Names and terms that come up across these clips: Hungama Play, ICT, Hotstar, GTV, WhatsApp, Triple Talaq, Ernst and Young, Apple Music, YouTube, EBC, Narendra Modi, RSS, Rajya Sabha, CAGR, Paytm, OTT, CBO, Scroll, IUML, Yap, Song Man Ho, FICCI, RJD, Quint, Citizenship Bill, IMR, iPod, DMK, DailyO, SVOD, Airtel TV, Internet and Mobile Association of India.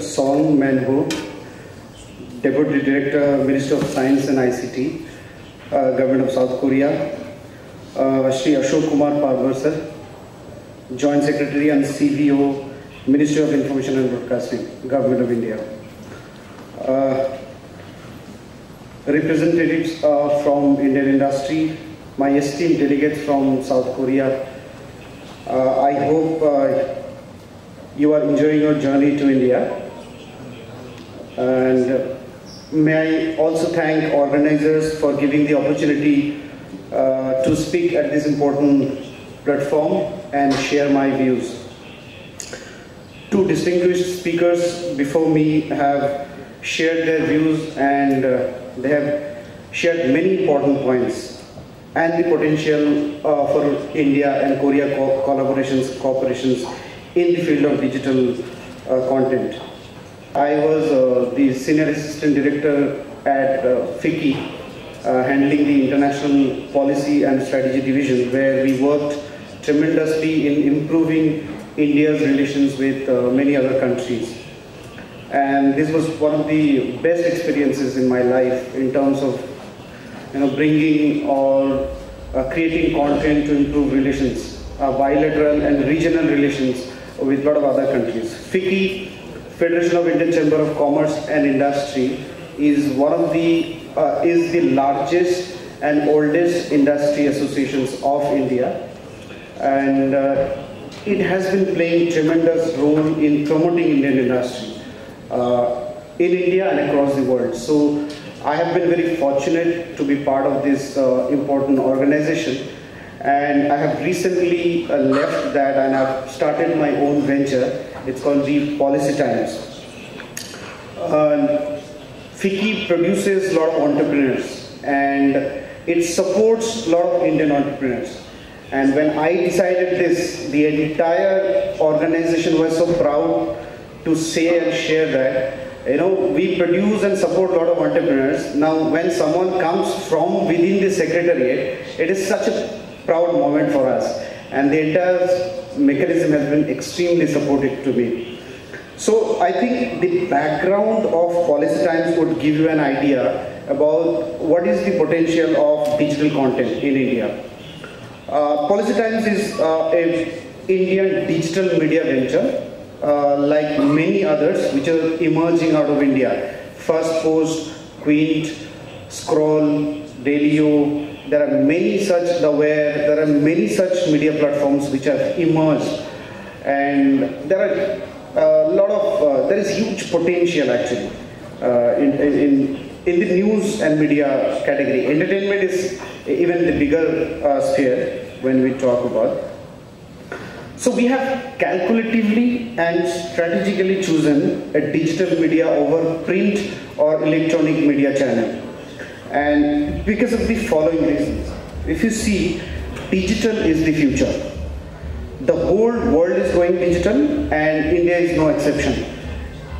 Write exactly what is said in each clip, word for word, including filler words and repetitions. Song Man Ho, Deputy Director, Minister of Science and I C T, uh, Government of South Korea. Uh, Shri Ashok Kumar Parvarsar, Joint Secretary and C B O, Ministry of Information and Broadcasting, Government of India. Uh, representatives uh, from Indian industry, my esteemed delegates from South Korea, uh, I hope uh, you are enjoying your journey to India. And may I also thank organizers for giving the opportunity uh, to speak at this important platform and share my views. Two distinguished speakers before me have shared their views, and uh, they have shared many important points and the potential uh, for India and Korea co collaborations, cooperations in the field of digital uh, content. I was uh, the Senior Assistant Director at uh, FICCI, uh, handling the International Policy and Strategy Division, where we worked tremendously in improving India's relations with uh, many other countries. And this was one of the best experiences in my life in terms of you know, bringing or uh, creating content to improve relations, uh, bilateral and regional relations with a lot of other countries. FICCI, Federation of Indian Chamber of Commerce and Industry, is one of the uh, is the largest and oldest industry associations of India, and uh, it has been playing tremendous role in promoting Indian industry uh, in India and across the world. So I have been very fortunate to be part of this uh, important organization. And I have recently uh, left that and I've started my own venture. It's called The Policy Times. Uh, FICCI produces a lot of entrepreneurs and it supports a lot of Indian entrepreneurs. And when I decided this, the entire organization was so proud to say and share that, you know, we produce and support a lot of entrepreneurs. Now, when someone comes from within the secretariat, it is such a proud moment for us, and the entire mechanism has been extremely supportive to me. So I think the background of Policy Times would give you an idea about what is the potential of digital content in India. Uh, Policy Times is uh, an Indian digital media venture, uh, like many others which are emerging out of India. First Post, Quint, Scroll, DailyO. There are many such aware, there are many such media platforms which have emerged, and there are a lot of, uh, there is huge potential actually uh, in, in, in the news and media category. Entertainment is even the bigger uh, sphere when we talk about. So we have calculatively and strategically chosen a digital media over print or electronic media channel. And because of the following reasons. If you see, digital is the future. The whole world is going digital and India is no exception.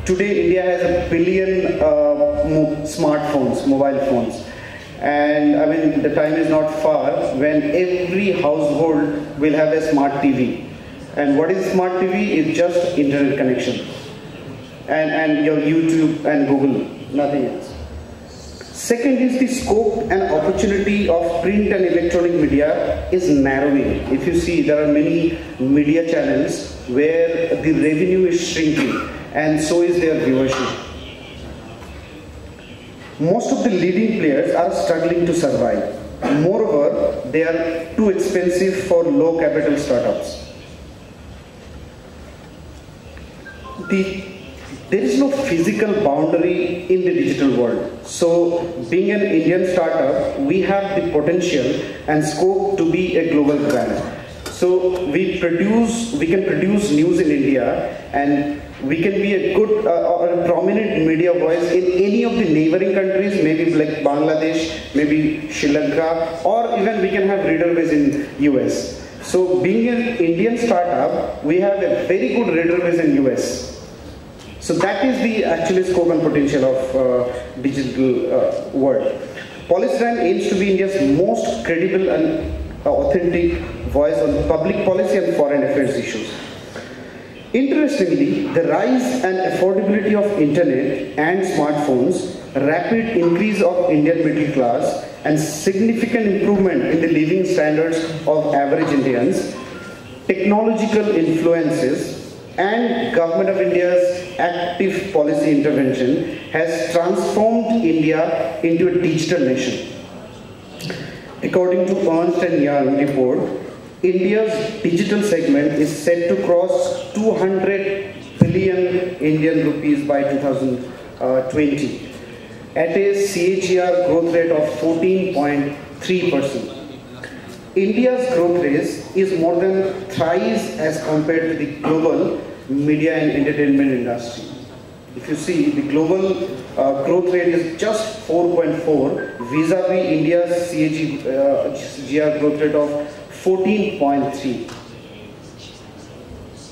Today India has a billion uh, mo smartphones, mobile phones. And I mean, the time is not far when every household will have a smart T V. And what is smart T V? It's just internet connection. And, and your YouTube and Google, nothing else. Second is the scope and opportunity of print and electronic media is narrowing. If you see, there are many media channels where the revenue is shrinking and so is their viewership. Most of the leading players are struggling to survive. Moreover, they are too expensive for low capital startups. The There is no physical boundary in the digital world. So, being an Indian startup, we have the potential and scope to be a global brand. So, we produce, we can produce news in India, and we can be a good uh, or a prominent media voice in any of the neighboring countries, maybe like Bangladesh, maybe Sri Lanka, or even we can have reader base in U S. So, being an Indian startup, we have a very good reader base in U S. So that is the actual scope and potential of uh, digital uh, world. Policy Times aims to be India's most credible and uh, authentic voice on public policy and foreign affairs issues. Interestingly, the rise and affordability of internet and smartphones, rapid increase of Indian middle class, and significant improvement in the living standards of average Indians, technological influences, and Government of India's active policy intervention has transformed India into a digital nation. According to Ernst and Young report, India's digital segment is set to cross two hundred billion Indian rupees by two thousand twenty at a C A G R growth rate of fourteen point three percent. India's growth rate is more than thrice as compared to the global media and entertainment industry. If you see, the global uh, growth rate is just four point four vis-a-vis India's C A G R growth rate of fourteen point three.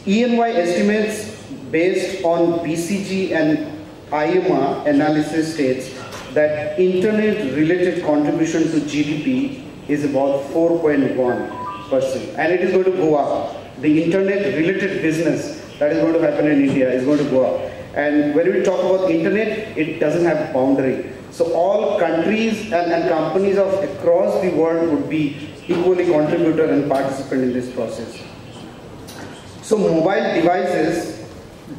E N Y estimates based on B C G and I M R analysis states that internet-related contribution to G D P is about four point one percent, and it is going to go up. The internet-related business that is going to happen in India is going to go up. And when we talk about internet, it doesn't have boundary. So all countries and, and companies of across the world would be equally contributor and participant in this process. So mobile devices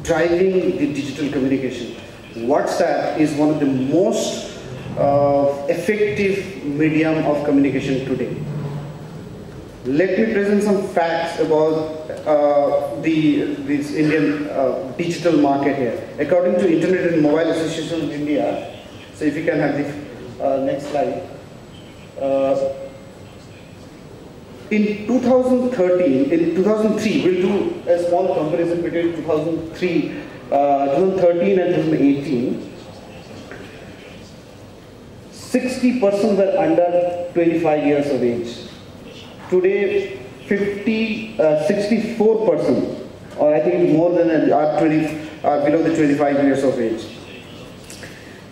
driving the digital communication. WhatsApp is one of the most uh, effective medium of communication today. Let me present some facts about uh, the this Indian uh, digital market here. According to Internet and Mobile Association of India, so if you can have the uh, next slide. Uh, In two thousand thirteen, in two thousand three, we'll do a small comparison between two thousand three, uh, twenty thirteen and twenty eighteen. sixty percent were under twenty-five years of age. Today, fifty, uh, sixty-four percent, or I think more than are, twenty, are below the twenty-five years of age.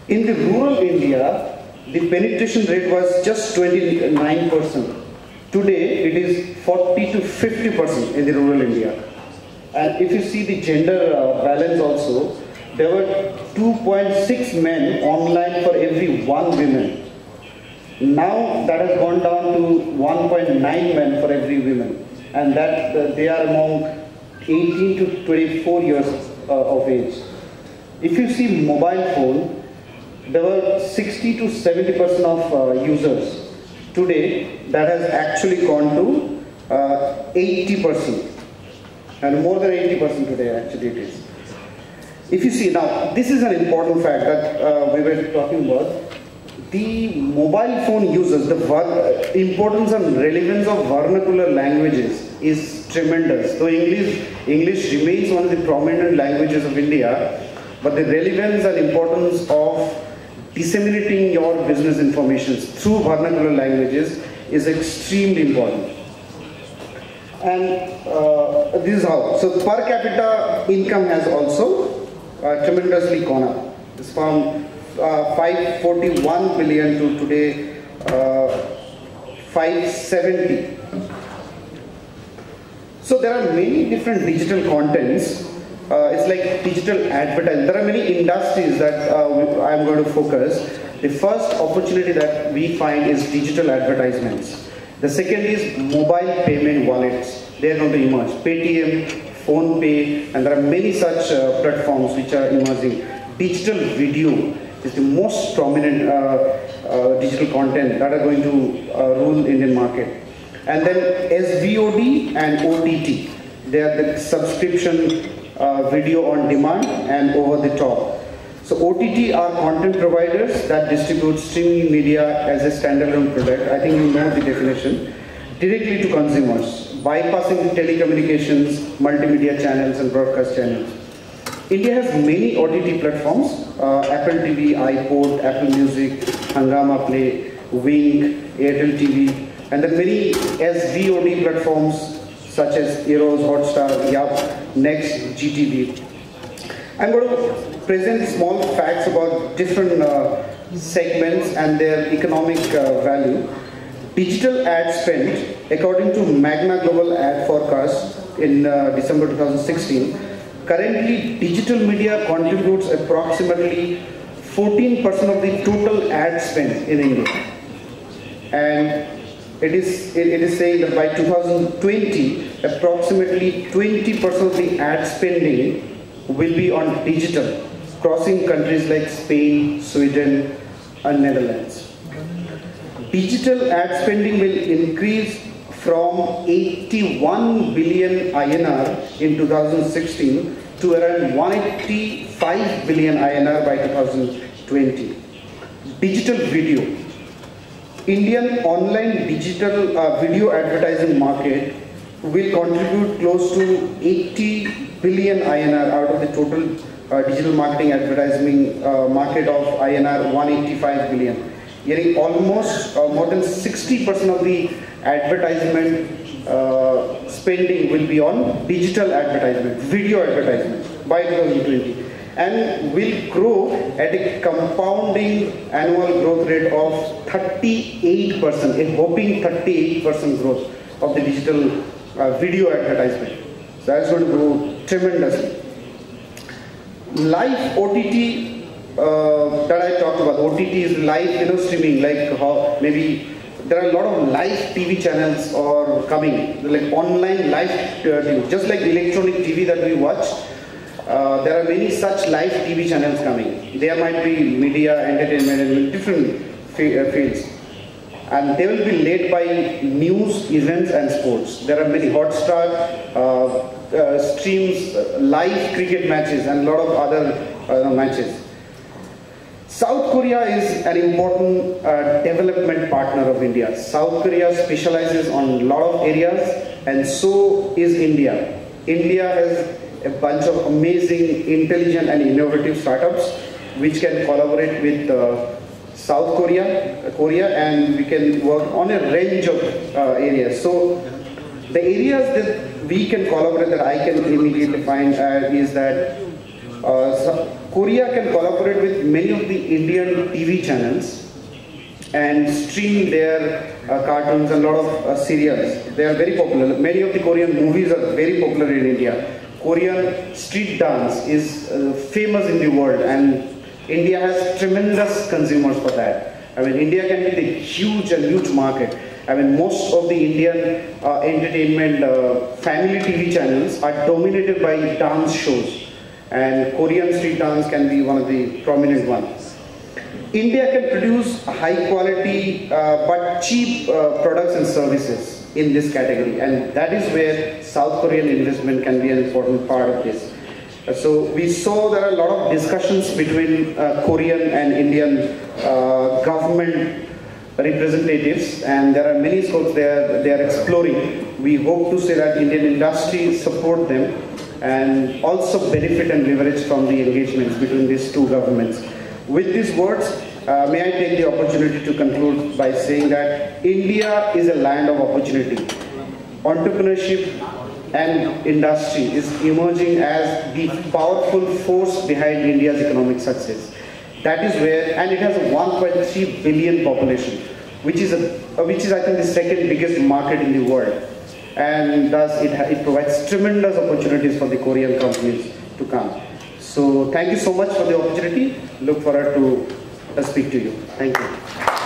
In the rural India, the penetration rate was just twenty-nine percent. Today, it is forty to fifty percent in the rural India. And if you see the gender uh, balance also, there were two point six men online for every one woman. Now that has gone down to one point nine men for every woman. And that uh, they are among eighteen to twenty-four years uh, of age. If you see mobile phone, there were sixty to seventy percent of uh, users. Today, that has actually gone to uh, eighty percent, and more than eighty percent today actually it is. If you see now, this is an important fact that uh, we were talking about. The mobile phone users, the importance and relevance of vernacular languages is tremendous. So English, English remains one of the prominent languages of India, but the relevance and importance of disseminating your business information through vernacular languages is extremely important. And uh, this is how. So per capita income has also uh, tremendously gone up. It's from uh, five hundred forty-one billion to today uh, five hundred seventy. So there are many different digital contents. Uh, it's like digital advertising. There are many industries that uh, I'm going to focus. The first opportunity that we find is digital advertisements. The second is mobile payment wallets. They are going to emerge. Paytm, PhonePe, and there are many such uh, platforms which are emerging. Digital video is the most prominent uh, uh, digital content that are going to uh, rule Indian market. And then S V O D and O T T. They are the subscription Uh, video on demand and over the top. So O T T are content providers that distribute streaming media as a standalone product. I think you know the definition. Directly to consumers, bypassing telecommunications, multimedia channels and broadcast channels. India has many O T T platforms, uh, Apple T V, iPod, Apple Music, Hungama Play, Wynk, Airtel T V, and the many S V O D platforms such as Eros, Hotstar, Yap, Next, G T V. I'm going to present small facts about different uh, segments and their economic uh, value. Digital ad spend, according to Magna Global Ad Forecast in uh, December twenty sixteen, Currently, digital media contributes approximately fourteen percent of the total ad spend in India. And it is, it, it is saying that by two thousand twenty, approximately twenty percent of the ad spending will be on digital, crossing countries like Spain, Sweden, and Netherlands. Digital ad spending will increase from eighty-one billion I N R in two thousand sixteen to around one hundred eighty-five billion I N R by two thousand twenty. Digital video. Indian online digital uh, video advertising market will contribute close to eighty billion I N R out of the total uh, digital marketing advertising uh, market of I N R one hundred eighty-five billion. Getting almost uh, more than sixty percent of the advertisement uh, spending will be on digital advertisement, video advertisement by twenty twenty, and will grow at a compounding annual growth rate of thirty-eight percent, a whopping thirty-eight percent growth of the digital uh, video advertisement. So that's going to grow tremendously. Live O T T Uh, that I talked about. O T T is live, you know, streaming, like how maybe there are a lot of live T V channels or coming, like online live T V, just like electronic T V that we watch. Uh, there are many such live T V channels coming. There might be media, entertainment, and different fields. And they will be led by news, events, and sports. There are many Hotstar uh, uh, streams, uh, live cricket matches, and a lot of other uh, matches. South Korea is an important uh, development partner of India. South Korea specializes on a lot of areas, and so is India. India has a bunch of amazing, intelligent and innovative startups which can collaborate with uh, South Korea, Korea, and we can work on a range of uh, areas. So the areas that we can collaborate, that I can immediately find uh, is that uh, so Korea can collaborate with many of the Indian T V channels and stream their uh, cartoons and a lot of uh, serials. They are very popular. Many of the Korean movies are very popular in India. Korean street dance is uh, famous in the world, and India has tremendous consumers for that. I mean, India can be a huge and huge market. I mean, most of the Indian uh, entertainment uh, family T V channels are dominated by dance shows. And Korean street dance can be one of the prominent ones. India can produce high quality uh, but cheap uh, products and services in this category, and that is where South Korean investment can be an important part of this. Uh, so we saw there are a lot of discussions between uh, Korean and Indian uh, government representatives, and there are many scopes they are, they are exploring. We hope to say that Indian industry support them and also benefit and leverage from the engagements between these two governments. With these words, uh, may I take the opportunity to conclude by saying that India is a land of opportunity. Entrepreneurship and industry is emerging as the powerful force behind India's economic success. That is where, and it has a one point three billion population, which is, a, which is I think the second biggest market in the world. And thus it, it provides tremendous opportunities for the Korean companies to come. So thank you so much for the opportunity. Look forward to uh, speak to you. Thank you.